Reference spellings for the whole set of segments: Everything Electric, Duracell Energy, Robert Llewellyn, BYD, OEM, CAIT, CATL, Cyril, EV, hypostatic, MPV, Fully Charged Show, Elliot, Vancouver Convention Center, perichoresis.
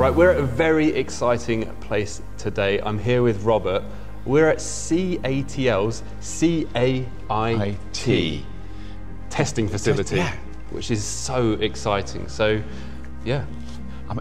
Right, we're at a very exciting place today. I'm here with Robert. We're at CATL's CAIT testing facility, which is so exciting. So, yeah. I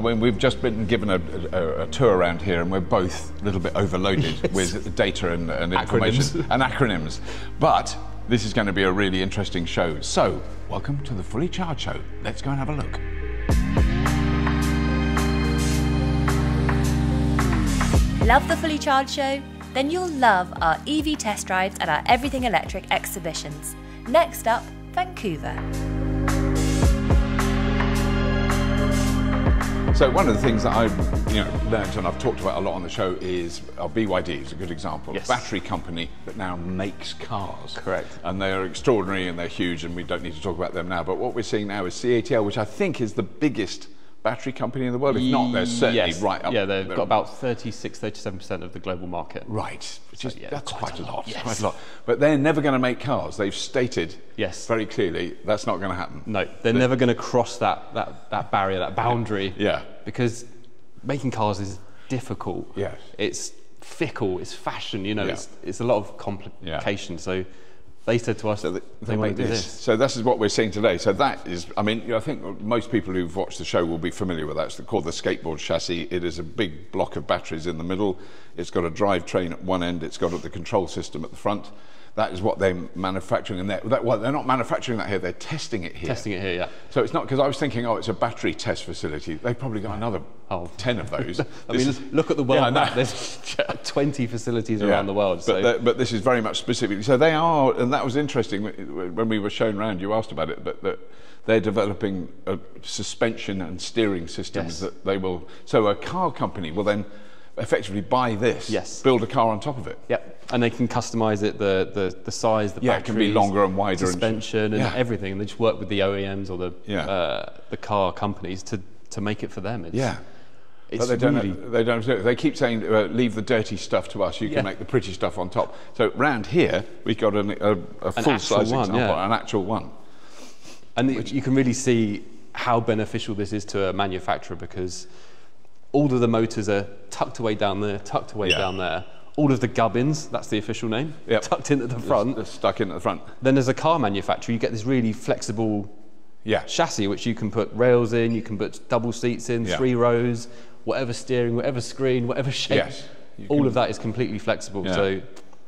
mean, we've just been given a tour around here, and we're both a little bit overloaded with data and information and acronyms. But this is going to be a really interesting show. So, welcome to the Fully Charged Show. Let's go and have a look. Love the Fully Charged Show? Then you'll love our EV test drives at our Everything Electric exhibitions. Next up, Vancouver. So one of the things that I've learned and I've talked about a lot on the show is BYD is a good example. Yes. A battery company that now makes cars. Correct. And they're extraordinary and they're huge, and we don't need to talk about them now. But what we're seeing now is CATL, which I think is the biggest battery company in the world. If not, they're certainly right up. Yeah, they've got about 37% of the global market. Right, which is, that's quite a lot. Yes. Quite a lot. But they're never going to make cars. They've stated very clearly that's not going to happen. No, they're never going to cross that barrier, that boundary. Yeah, because making cars is difficult. Yes, it's fickle. It's fashion. You know, it's a lot of complication. Yeah. So they said to us that they want to do this. So this is what we're seeing today. So that is, I mean, I think most people who've watched the show will be familiar with that. It's called the skateboard chassis. It is a big block of batteries in the middle. It's got a drivetrain at one end. It's got the control system at the front. That is what they're manufacturing. And they're not manufacturing that here. They're testing it here. Testing it here, yeah. So it's not, because I was thinking, oh, it's a battery test facility. They've probably got another 10 of those. I mean, look at the world map. There's 20 facilities around the world. So. But this is very much specific. So they are, and that was interesting when we were shown around. You asked about it, but that they're developing a suspension and steering systems that they will. So a car company will then effectively buy this, build a car on top of it. Yep, and they can customise it, the size, the batteries, it can be longer and wider, suspension and everything. And they just work with the OEMs or the car companies to make it for them. It's, it's but they don't. They keep saying, leave the dirty stuff to us. You can make the pretty stuff on top. So round here, we've got a full-size example, an actual one. And you can really see how beneficial this is to a manufacturer, because all of the motors are tucked away down there, tucked away down there. All of the gubbins, that's the official name, tucked into the front. They're stuck into the front. Then as a car manufacturer, you get this really flexible chassis, which you can put rails in, you can put double seats in, 3 rows, whatever steering, whatever screen, whatever shape. Yes. All of that is completely flexible. Yeah. So,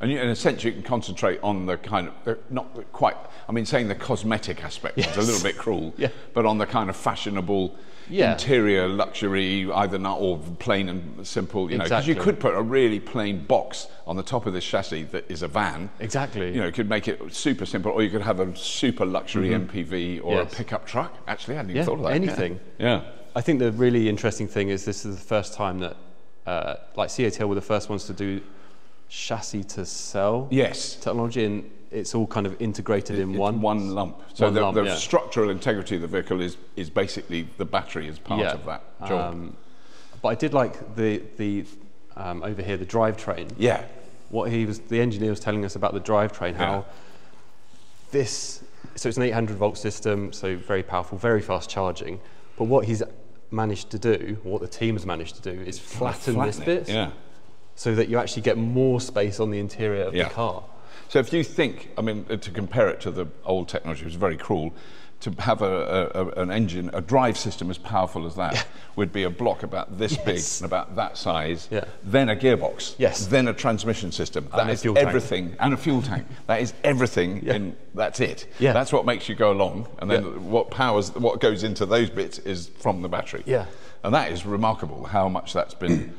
and in a sense, you can concentrate on the kind of, not quite, I mean, saying the cosmetic aspect is a little bit cruel, but on the kind of fashionable interior luxury, either not or plain and simple, you know, because you could put a really plain box on the top of this chassis that is a van. Exactly. You know, you could make it super simple, or you could have a super luxury MPV or a pickup truck. Actually, I hadn't even thought of that. Anything. Yeah. I think the really interesting thing is this is the first time that, like CATL were the first ones to do chassis to cell technology, and it's all kind of integrated in one lump. So the structural integrity of the vehicle is basically the battery is part of that job. But I did like the over here, the drivetrain. Yeah. What the engineer was telling us about the drivetrain, how this, so it's an 800 volt system, so very powerful, very fast charging. But what he's managed to do, what the team's managed to do, is flatten this bit. Yeah. So that you actually get more space on the interior of the car. So if you think, I mean, to compare it to the old technology, it was very cruel, to have an engine, a drive system as powerful as that would be a block about this big and about that size, then a gearbox, then a transmission system, that is everything, and a fuel tank. That is everything, and that's it. Yeah. That's what makes you go along, and then what goes into those bits is from the battery. Yeah. And that is remarkable how much that's been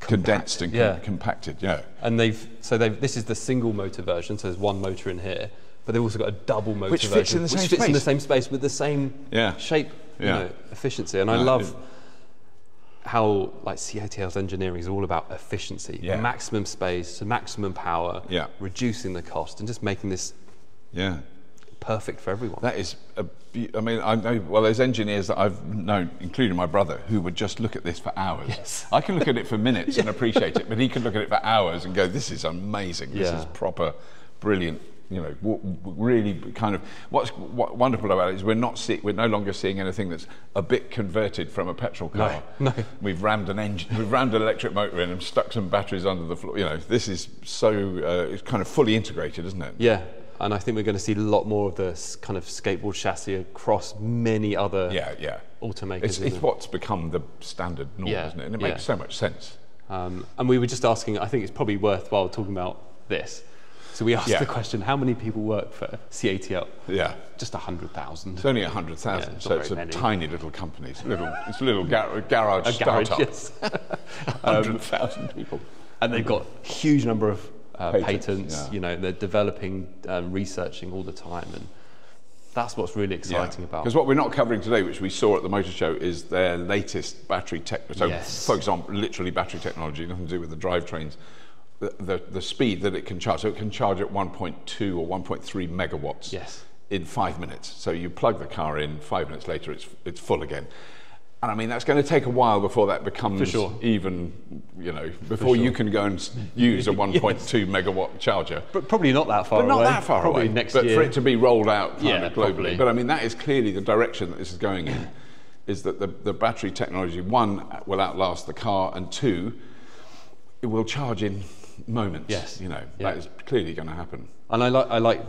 condensed and compacted, And this is the single motor version, so there's one motor in here, but they've also got a double motor version, which fits in the same space with the same shape, you know, efficiency. And I love how, like, CATL's engineering is all about efficiency, maximum space, maximum power, reducing the cost, and just making this perfect for everyone. That is, I mean, I know, well, there's engineers that I've known, including my brother, who would just look at this for hours. Yes. I can look at it for minutes and appreciate it, but he could look at it for hours and go, this is amazing. This is proper, brilliant you know, really kind of, what's wonderful about it is we're no longer seeing anything that's a bit converted from a petrol car. No, no. We've rammed an engine, we've rammed an electric motor in and stuck some batteries under the floor. You know, this is so, it's kind of fully integrated, isn't it? Yeah. And I think we're going to see a lot more of this kind of skateboard chassis across many other automakers. It's what's become the standard norm, isn't it? And it makes so much sense. And we were just asking, I think it's probably worthwhile talking about this. So we asked the question, how many people work for CATL? Yeah. Just 100,000. It's only 100,000, yeah, so it's a tiny little company. It's a little, garage startup. Yes. 100,000 people. And they've got a huge number of patents, you know, they're developing, researching all the time, and that's what's really exciting about. Because what we're not covering today, which we saw at the motor show, is their latest battery tech. So focus on literally battery technology, nothing to do with the drivetrains. The speed that it can charge. So it can charge at 1.2 or 1.3 megawatts in 5 minutes. So you plug the car in, 5 minutes later, it's full again. And I mean, that's going to take a while before that becomes even, you know, before you can go and use a 1.2 megawatt charger. But probably not that far away. Not that far away. Next year. But for it to be rolled out kind of globally. Probably. But I mean, that is clearly the direction that this is going in, is that the battery technology, one, will outlast the car, and two, it will charge in moments. Yes. You know, that is clearly going to happen. And I like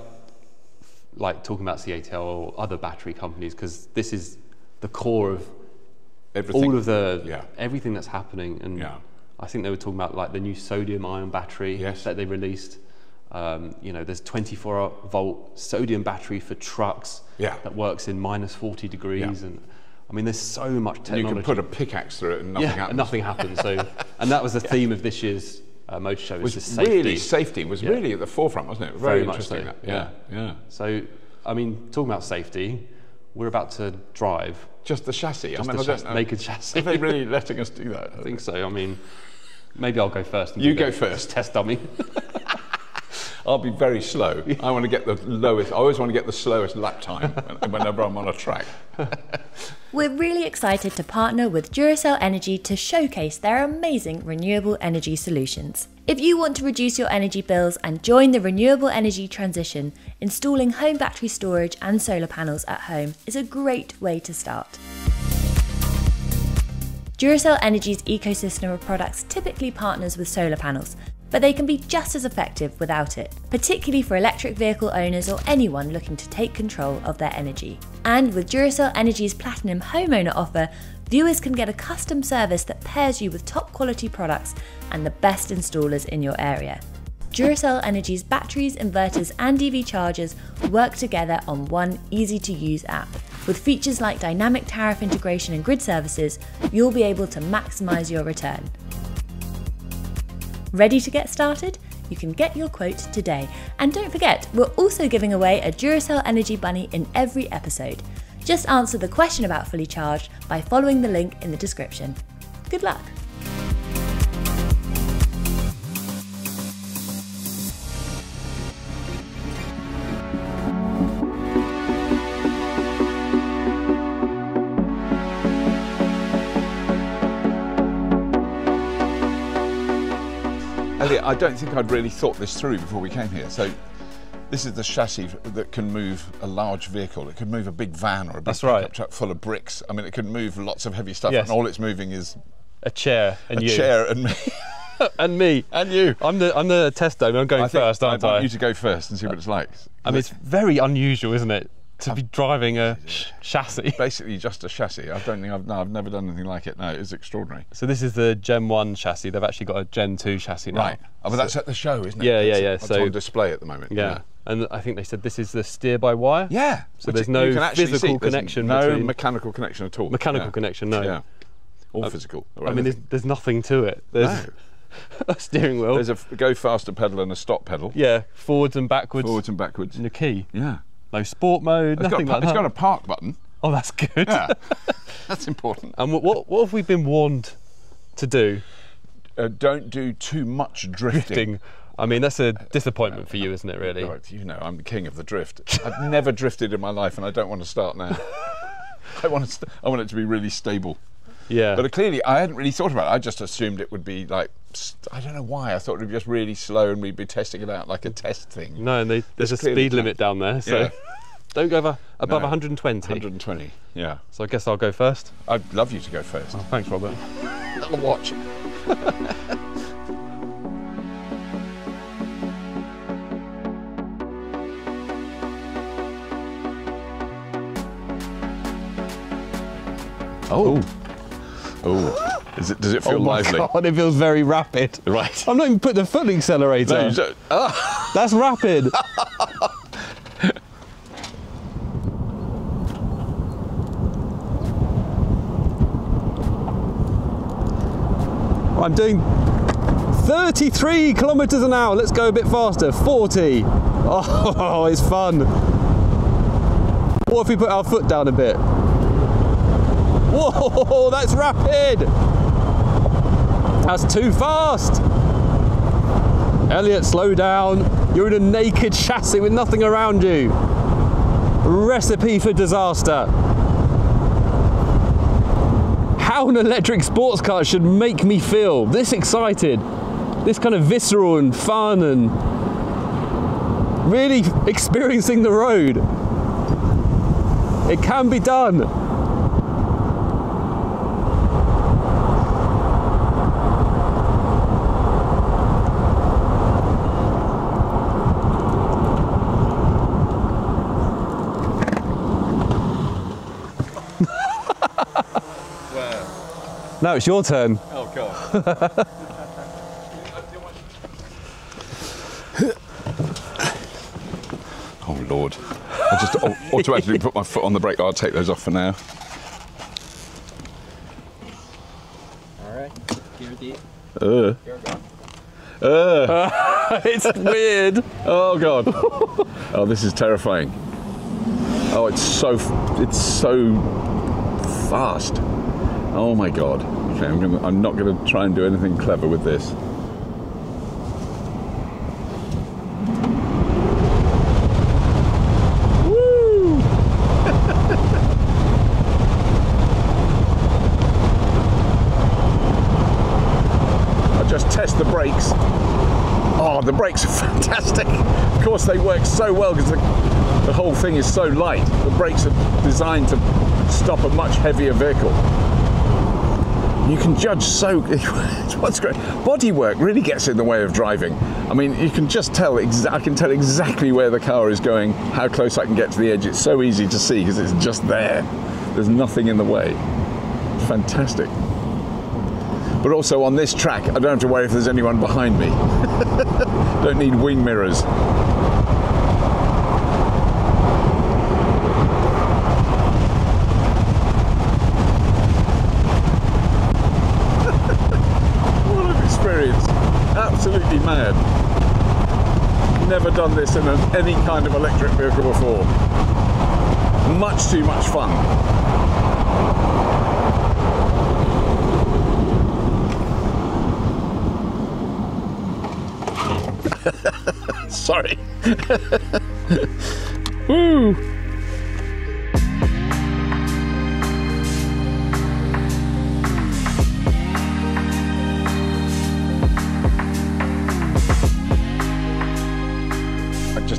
talking about CATL or other battery companies, because this is the core of everything that's happening, and I think they were talking about like the new sodium-ion battery that they released. You know, there's 24-volt sodium battery for trucks that works in -40 degrees, and I mean, there's so much technology. And you can put a pickaxe through it, and nothing happens. And nothing happens. So, and that was the theme of this year's motor show. Was safety. Really, safety was really at the forefront, wasn't it? Very interesting. Much so. Yeah. So, I mean, talking about safety, we're about to drive. Just the chassis. Just naked chassis. Are they really letting us do that? I think so. I mean, maybe I'll go first. And you go first. Test dummy. I'll be very slow. I want to get the lowest. I always want to get the slowest lap time whenever I'm on a track. We're really excited to partner with Duracell Energy to showcase their amazing renewable energy solutions. If you want to reduce your energy bills and join the renewable energy transition, installing home battery storage and solar panels at home is a great way to start. Duracell Energy's ecosystem of products typically partners with solar panels, but they can be just as effective without it, particularly for electric vehicle owners or anyone looking to take control of their energy. And with Duracell Energy's Platinum Homeowner offer, viewers can get a custom service that pairs you with top quality products and the best installers in your area. Duracell Energy's batteries, inverters and EV chargers work together on one easy-to-use app. With features like dynamic tariff integration and grid services, you'll be able to maximise your return. Ready to get started? You can get your quote today. And don't forget, we're also giving away a Duracell Energy Bunny in every episode. Just answer the question about Fully Charged by following the link in the description. Good luck. Elliot, I don't think I'd really thought this through before we came here. So this is the chassis that can move a large vehicle. It could move a big van or a big pickup truck full of bricks. I mean, it could move lots of heavy stuff, and all it's moving is a chair and you. A chair and me. And me. And you. I'm the test dummy. I'm going first, aren't I? I want you to go first and see what it's like. I mean, it's very unusual, isn't it, to be driving a chassis? Basically, just a chassis. I don't think I've never done anything like it. No, it's extraordinary. So this is the Gen 1 chassis. They've actually got a Gen 2 chassis now. Right. Oh, but that's at the show, isn't it? Yeah. It's on display at the moment. Yeah. And I think they said this is the steer-by-wire. Yeah. So there's no physical connection. No mechanical connection at all. Mechanical connection, no. Yeah. All physical. I mean, there's nothing to it. There's a steering wheel. There's a go faster pedal and a stop pedal. Yeah. Forwards and backwards. Forwards and backwards. And a key. Yeah. No sport mode. Nothing like that. It's got a park button. Oh, that's good. Yeah. That's important. And what have we been warned to do? Don't do too much drifting. I mean, that's a disappointment for you, isn't it, really? Right, you know, I'm the king of the drift. I've never drifted in my life, and I don't want to start now. I want it to be really stable. Yeah. But clearly, I hadn't really thought about it. I just assumed it would be like I don't know why, I thought it would be just really slow and we'd be testing it out like a test thing. No, and there's a speed limit down there, so yeah. Don't go above 120. 120, yeah. So I guess I'll go first. I'd love you to go first. Oh, thanks, Robert. Little watch. Oh. Oh. Does it feel lively? Oh my God, it feels very rapid. Right. I'm not even putting the foot in the accelerator. No, you don't. Oh. That's rapid. I'm doing 33 kilometers an hour. Let's go a bit faster. 40. Oh, it's fun. What if we put our foot down a bit? Whoa, that's rapid. That's too fast. Elliot, slow down. You're in a naked chassis with nothing around you. Recipe for disaster. How an electric sports car should make me feel this excited, this kind of visceral and fun and really experiencing the road. It can be done. Now it's your turn. Oh, God. Oh, Lord. I just automatically put my foot on the brake. I'll take those off for now. All right. Here it is. It's weird. Oh, God. Oh, this is terrifying. Oh, it's so fast. Oh my God. Okay, I'm not going to try and do anything clever with this. Woo! I'll just test the brakes. Oh, the brakes are fantastic. Of course they work so well because the whole thing is so light. The brakes are designed to stop a much heavier vehicle. You can judge so. What's great? Bodywork really gets in the way of driving. I mean, you can just tell. I can tell exactly where the car is going, how close I can get to the edge. It's so easy to see because it's just there. There's nothing in the way. It's fantastic. But also on this track, I don't have to worry if there's anyone behind me. Don't need wing mirrors. Absolutely mad. Never done this in any kind of electric vehicle before. Much too much fun. Sorry. Woo!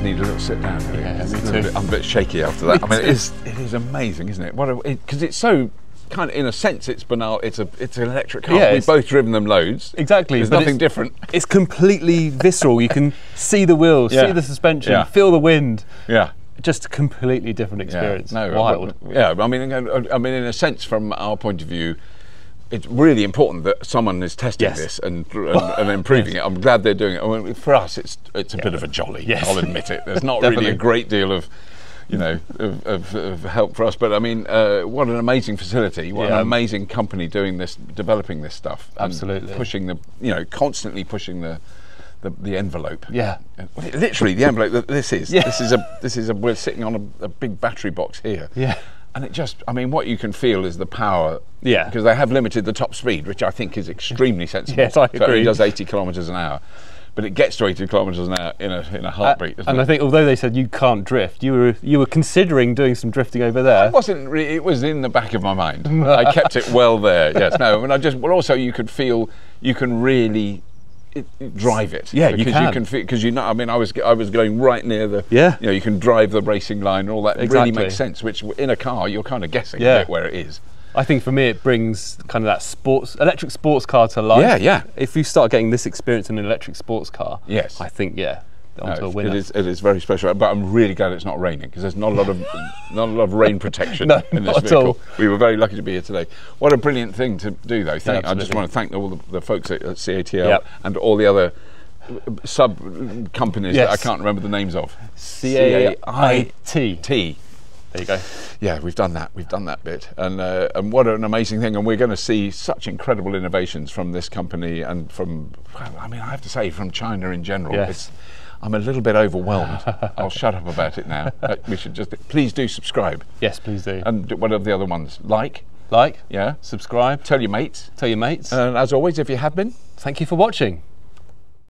Need a little sit down. Yeah, I'm a bit shaky after that. I mean, it is amazing, isn't it? Because it's so kind of, in a sense, it's banal. It's an electric car. Yeah, we've both driven them loads. Exactly. There's nothing different. It's completely visceral. You can see the wheels, see the suspension, feel the wind. Yeah. Just a completely different experience. Yeah. No, wild. Yeah. I mean, in a sense, from our point of view, it's really important that someone is testing this and improving it. I'm glad they're doing it. I mean, for us, it's a bit of a jolly. Yes. I'll admit it. There's not really a great deal of, you know, of help for us. But I mean, what an amazing facility! What an amazing company doing this, developing this stuff. Absolutely, pushing the, you know, constantly pushing the envelope. Yeah, literally the envelope that this is. Yeah. This is a. We're sitting on a big battery box here. Yeah. And it just, I mean, what you can feel is the power. Yeah. Because they have limited the top speed, which I think is extremely sensible. Yes, I agree. So it only does 80 kilometres an hour. But it gets to 80 kilometres an hour in a heartbeat, doesn't it? I think, although they said you can't drift, you were considering doing some drifting over there. It wasn't really, it was in the back of my mind. I kept it well there, yes. No, I mean, well, also you could feel, you can really drive it. Yeah, because you can, you know, I mean, I was going right near the, yeah, you know, you can drive the racing line and all that. Exactly. It really makes sense, which in a car you're kind of guessing, yeah, a bit where it is. I think for me it brings kind of that electric sports car to life. Yeah, yeah. If you start getting this experience in an electric sports car, yes, I think, yeah, onto a winner. It is very special, but I'm really glad it's not raining, because there's not a lot of rain protection no, in this vehicle. At all. We were very lucky to be here today. What a brilliant thing to do, though. Thank, yeah, I just want to thank all the folks at CATL, yep, and all the other sub companies, yes, that I can't remember the names of. CAIT. There you go. Yeah, we've done that. We've done that bit, and what an amazing thing! And we're going to see such incredible innovations from this company and from, well, I mean, I have to say, from China in general. Yes. I'm a little bit overwhelmed. I'll shut up about it now. We should just, please do subscribe. Yes, please do. And what are the other ones? Like, yeah, subscribe. Tell your mates. And as always, if you have been, thank you for watching.